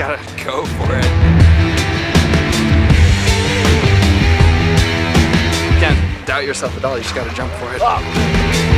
gotta go for it. Again, doubt yourself at all, you just gotta jump for it. Oh.